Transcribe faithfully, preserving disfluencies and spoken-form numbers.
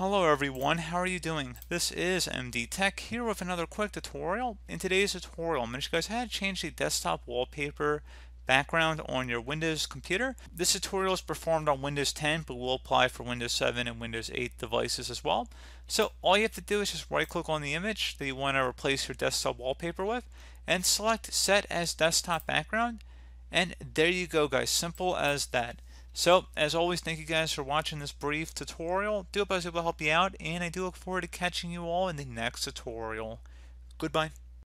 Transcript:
Hello everyone, how are you doing? This is M D Tech here with another quick tutorial. In today's tutorial, I'm going to show you guys how to change the desktop wallpaper background on your Windows computer. This tutorial is performed on Windows ten, but will apply for Windows seven and Windows eight devices as well. So all you have to do is just right click on the image that you want to replace your desktop wallpaper with and select Set as Desktop Background. And there you go guys, simple as that. So, as always, thank you guys for watching this brief tutorial. Do hope I was able to help you out, and I do look forward to catching you all in the next tutorial. Goodbye.